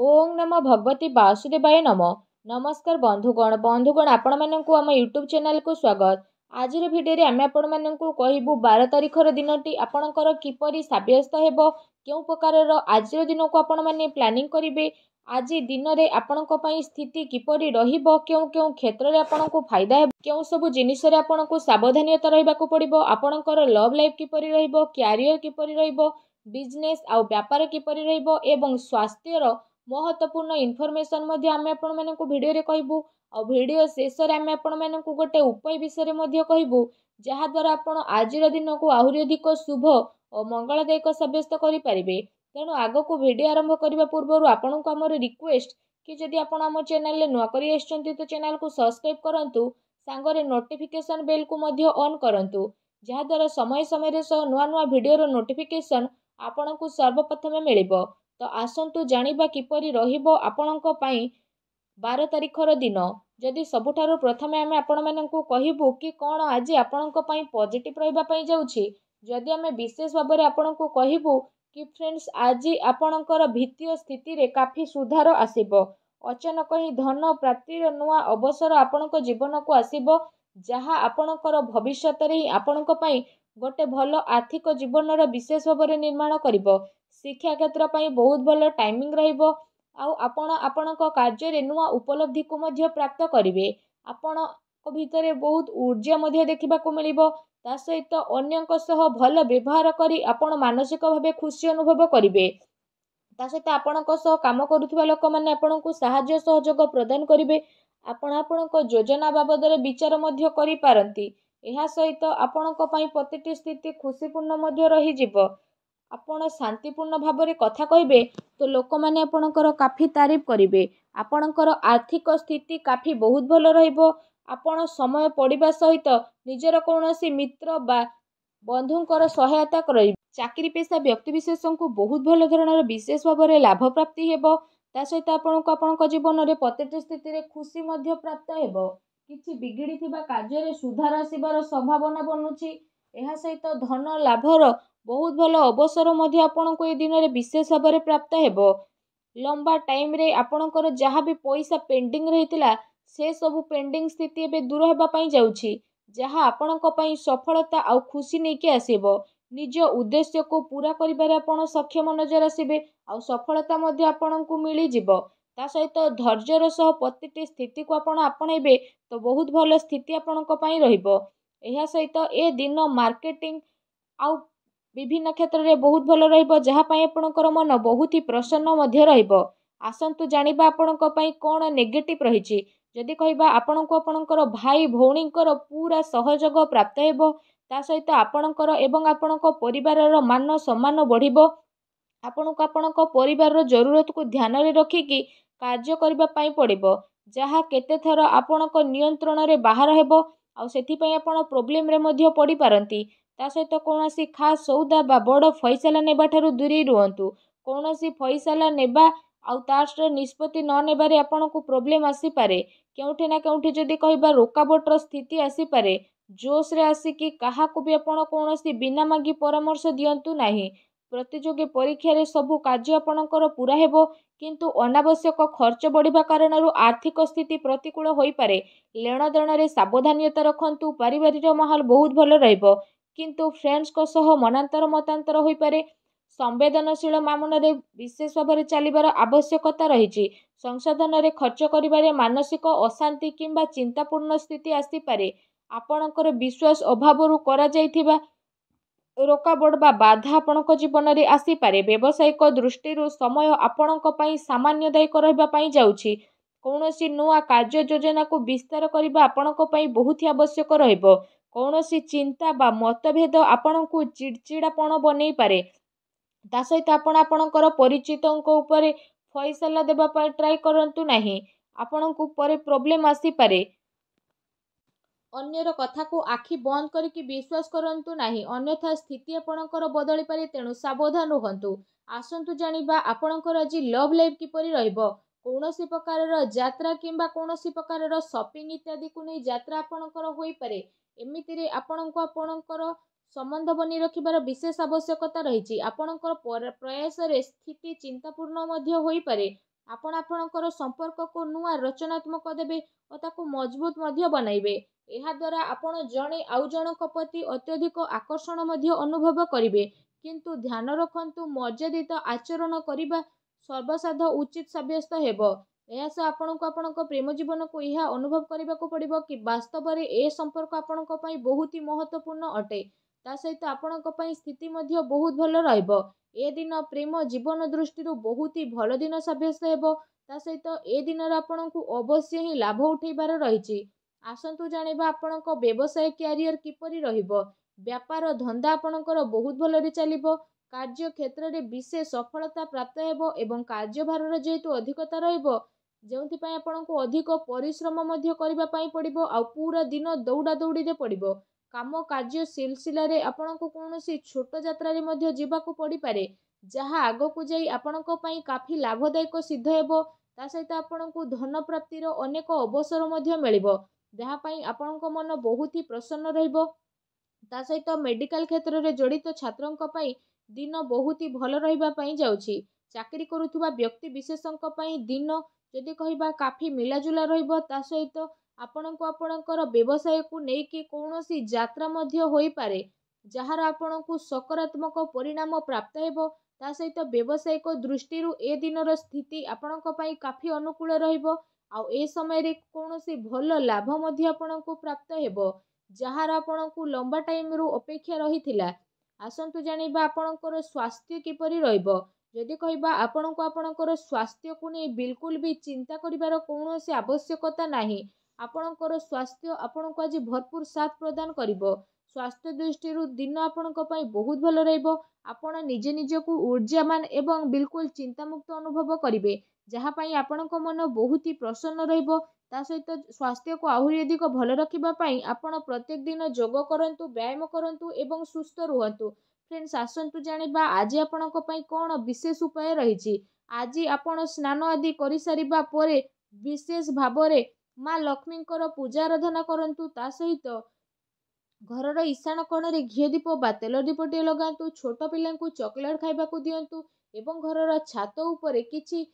ओम नमः भगवती वासुदेवाय नमः। नमस्कार बंधुगण बंधुगण आपण मानक आम यूट्यूब चैनल को स्वागत। आज भिडियो आम आपण मानक कहूँ 12 तारिखर दिन टी आपणकर किपरि सब्यस्त हेबो, क्यों प्रकार आज दिन को आपण माने प्लानिंग करेंगे, आज दिन में आपण स्थिति किपरि रहिबो, क्यों क्यों क्षेत्र में आपण को फायदा हेबो, क्यों सब जिनिस रे आपण को सावधानियता रहिबाको पड़िबो, आपणकर लव लाइफ किपरि रहिबो, करियर किपरि रहिबो, बिजनेस आ व्यापार किपरि रहिबो एवं स्वास्थ्यर महत्वपूर्ण इनफॉरमेशन आम आपको भिडियो कहूँ। आ भिडियो शेष में आम को गोटे उपाय विषय में कहूँ जहाद्वारा आपण आज दिन को आहरी अधिक शुभ और मंगलदायक सब्यस्त करें। तेणु आग को भिडियो आरंभ करने पूर्व आपण को आम रिक्वेस्ट कि जदि आपण आम चैनल नुआ कर तो चैनल को सब्सक्राइब करूँ, सांगरे नोटिफिकेशन बेल को ऑन करूँ, जहाद्वारा समय समय नुआ नुआ भिडियो नोटिफिकेशन आपण को सर्वप्रथम मिल। तो आसतु जाना किपरि रपणों पर 12 तारिखर दिन जदि सबुठार प्रथम आम आपको कहूँ कि कौन आज आपण पॉजिटिव रहा जाऊँगी। जदि आम विशेष भाव में आपण को कहूँ कि फ्रेंड्स आज आपणकर भित्तीय स्थिति रे काफी सुधार आसब, अचानक ही धन प्राप्तिर नुआ अवसर आपण जीवन को आसब, जहाँ आपणकर भविष्य ही आपण गोटे भल आर्थिक जीवन विशेष भाव में निर्माण कर, शिक्षा क्षेत्र पर बहुत भल टाइमिंग रपण कार्य नुआ उपलब्धि को प्राप्त करेंगे, आपण भीतर बहुत ऊर्जा देखा मिल, सहित अन्यों भल व्यवहार कर आपण मानसिक भाव खुशी अनुभव करेंगे, सहित आपण कम करुवा लोक मैंने आपण को साहाय्य सहयोग प्रदान करेंगे, आपण आपण योजना बाबद विचार करपारती, यह सहित आपण प्रत्येक स्थिति खुशीपूर्ण रही, आपण शांतिपूर्ण भाव में कथा कहे तो लोक मैंने आपणकर काफी तारीफ करेंगे, आपणकर आर्थिक स्थिति काफी बहुत भल रहा, समय पड़वा सहित निजर कौन मित्र बा बंधुंर सहायता कर, चाकरी पेशा व्यक्तिशेष को बहुत भल धरण विशेष भाव में लाभ प्राप्ति हेबो, सहित आपण को आपण जीवन में प्रत्येक स्थिति खुशी प्राप्त हेबो, किसी बिगिड़ी कार्य सुधार आसबार संभावना बनुची, यह सहित धन लाभर बहुत भल अवसर आपण को दिन में विशेष भाव में प्राप्त हेबो। लंबा टाइम रे आपणकर जहाँ भी पैसा पेंडिंग रही से सब पेंडिंग स्थिति ए दूर होगापी जाऊँगी, जहाँ आपण सफलता आ खुशी नहीं कि आसब, निज उद्देश्य को पूरा कर सक्षम नजर आसबे, आ सफलता आपण को मिल जाव, सहित धैर्यर सह प्रत्येक स्थिति को आपण आपणेबे तो बहुत भल स्थिति आपण रहा, सहित ए दिन मार्केटिंग आउ विभिन्न क्षेत्र में बहुत भल रहा, मन बहुत ही प्रसन्न रहा। आसतु जाना आपण कौन नेगेटिव रही, जदि कह आपण को आपणकर भाई भौणी पूरा सहयोग प्राप्त हेबो, सहित आपणकर एवं आपण परिवारर मान सम्मान बढ़िबो, आपण को आपण परिवारर जरूरत को ध्यान रे रखिकी कार्य करबा पई पड़िबो, जहाँ केते थर आपणक नियंत्रण रे बाहर हेबो, आ सेथि पई आपण प्रॉब्लम रे मध्य पड़ी पारंती, ता सहित कोनोसी खास सौदा बा बड़ फैसला नेबा ठारु दूरी रुहंतु, कोनोसी फैसला नेबा आ तार निष्पत्ति न नेबारे आपण को प्रॉब्लम आसी पारे, केउठे ना केउठे जदि कहबा रोकावटर स्थिति आसी पारे, जोश रे आसीकी काहाकु भी आपण कोनोसी बिना मागी परामर्श दियंतु नाही, प्रतियोगी परीक्षा सबू कार्य आपणकर पूरा हेबो, किंतु अनावश्यक खर्च बढ़िबा कारण आर्थिक स्थिति प्रतिकूल होई पारे, लेणदेण रे सावधानियता रखंतु, पारिवारिक माहौल बहुत भल रहिबो, किंतु फ्रेंड्स को सह मनांतर मतांतर होई पारे, संवेदनशील मामला रे विशेष भाव में चलिबार आवश्यकता रही, संशोधन रे खर्च करिबारे मानसिक अशांति किंबा चिंतापूर्ण स्थिति आसी पारे, आपणकर विश्वास अभावरु करा जायथिबा रोकावट बा बाधा आपण जीवन में आसीपे, व्यावसायिक दृष्टि समय आपण सामान्यदायक रही जाऊँगी, कौन सी नूआ कार्य योजना को विस्तार करने आपण बहुत ही आवश्यक रहिबो, कौन सी चिंता बा मतभेद आपण को चिड़चिड़ापन बनै पारे, सहित आपण आपणकर परिचितों ऊपर फैसला देबा पर ट्राई करंतु नहीं, आपण को परे प्रॉब्लम आसीपे, अन्यर कथा को आखि बंद करिकी विश्वास करंतु नहीं, अन्यथा स्थिति आपणकर बदली पारे, तेणु सावधान रहंतु। आसंतु जानिबा आपणकर आज लव लाइफ किपरि रहिबो, कोनोसी प्रकारर यात्रा किंबा कोनोसी प्रकारर शॉपिंग इत्यादि को नहीं यात्रा आपणकर होई पारे, एमिति रे आपणको आपणकर संबंध बनी रखिबार विशेष आवश्यकता रहिछि, आपणकर प्रयास रे स्थिति चिंतापूर्ण मध्ये होई पारे, आपण आपणकर संपर्क को नुआ रचनात्मक देवे और ताको मजबूत मध्य बनाइबे। एहा द्वारा आपण जणे आउ जनक प्रति अत्यधिक आकर्षण मध्य अनुभव करिवे। किंतु ध्यान रखंतु मर्यादित आचरण करिबा सर्वसाध उचित सब्यस्त हेबो। एहा स आपणको आपणको प्रेम जीवन को यह अनुभव करिबाको पड़िबो कि वास्तव रे ए संपर्क आपणको पई बहुत ही महत्वपूर्ण अटे। ता सहित आपणको पई स्थिति मध्य बहुत भलो रहइबो। ए दिन प्रेम जीवन दृष्टि बहुत ही भलो दिन सब्यस्त हेबो। ता सहित ए दिन आपणको अवश्य ही लाभ उठैबार रहिछि। आसंतु जानिबा आपणको व्यवसाय करियर किपरि रहिबो। व्यापार धंदा आपणकर बहुत भलरे चलिबो। कार्य क्षेत्र रे विशेष सफलता प्राप्त हेबो एवं कार्यभारर जेतु अधिकता रहिबो जेउथि पय आपणको अधिक परिश्रम मध्य करिबा पय पडिबो। आ पूरा दिन दौड़ा दौड़ी रे पडिबो। काम कार्य सिलसिला रे आपणको कोनोसी छोट यात्रा रे मध्य जीवाकू पडि पारे, जहा आगो को जाई आपणको पय काफी लाभदायक सिद्ध हेबो। ता सहित आपणको धन प्राप्ति रो अनेक अवसर मध्य मिलिबो, जहा पय आपणको मन बहुत ही प्रसन्न रहिबो। ता सहित मेडिकल क्षेत्र रे जड़ित छात्रों को पाई दिन बहुत ही भल रहिबा पई जाउछि। चाकरी करुथुबा व्यक्ति विशेषक पई दिन जदि कहिबा काफी मिलाजुला रहिबो। ता सहित आपणको आपणकर व्यवसाय को नेकी कोनोसी यात्रा मध्य होई पारे, जहार आपणको सकारात्मक परिणाम प्राप्त हेबो। ता सहित व्यवसायिक दृष्टि रु ए दिनर स्थिति आपणको पई काफी अनुकूल रहिबो। आ ए समय रे कोनोसी भल लाभ मध्य आपणको प्राप्त हेबो, जहार आपणको लंबा टाइम रु अपेक्षा रही थिला। आसंतु जानिबा आपणकर स्वास्थ्य किपरि रहिबो। जदि कहिबा आपणको आपणकर स्वास्थ्य को नै बिल्कुल भी चिंता करिवार कोनोसी आवश्यकता नाही। आपणकर स्वास्थ्य आपणको आज भरपूर साथ प्रदान करिवो। स्वास्थ्य दृष्टि रु दिन आपणको पई बहुत भलो रहिबो। आपण निजे निजको ऊर्जावान एवं बिल्कुल चिंतामुक्त अनुभव करिवे, जहा पई आपणको मन बहुत ही प्रसन्न रहिबो। ता सहित स्वास्थ्य को आहुरी अधिक भल रखिबा पई आपण प्रत्येक दिन जोग करंतु, व्यायाम करंतु एवं सुस्थ रहंतु। फ्रेंड्स, आसंतु जानिबा आज आपणको पई कोन विशेष उपाय रहिछि। आज आपण स्नान आदि करि सारिबा परे विशेष भाबरे मां लक्ष्मींकर पूजा आराधना करंतु। ता सहित घरर ईशान कोणरे घी दीप बा तेल दीपटी लगांतु। छोट पिलांकु चॉकलेट खाइबाकू दियंतु एवं घरर छात उपरे किछि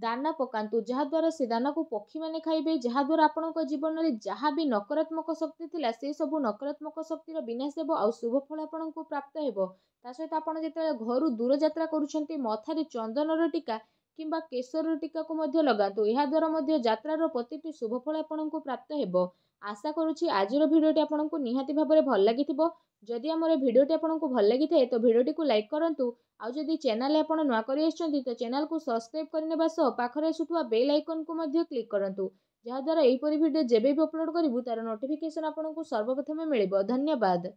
दाना पकांतु, जहाद्वारा से दाना को पक्षी मैंने खाइबे। जहाद्वारा आपणक जीवन में जहाँ भी नकारात्मक शक्ति थिला से सब नकारात्मक शक्तिर विनाश देव। आ शुभ फल आपणक प्राप्त हेबो। ता सहित आपण जेते घर दूर यात्रा करूछंती मथारे चंदनर टीका किंबा केसर टीका को मध्य लगांतु। एहा द्वारा मध्य यात्रार प्रतिटी शुभ फल आपणक प्राप्त हेबो। आशा करूछि आजर भिडियोटी आपणक निहाती भाबरे भल लागिथिबो। जदि आमर भिडियोटी आपंक भल लगी थाए तो भिडियोटी को लाइक करंतु। आ जदि चैनल आपन नुआ करी आछंती तो चैनल को सब्सक्राइब करने सह पाखरे आसुथुवा बेल आइकन को मध्य क्लिक करंतु, जहाद्वारा एहिपरि भिडियो जेबे भी अपलोड करूँ तार नोटिफिकेसन आपंक सर्वप्रथमे मिलिबो। धन्यवाद।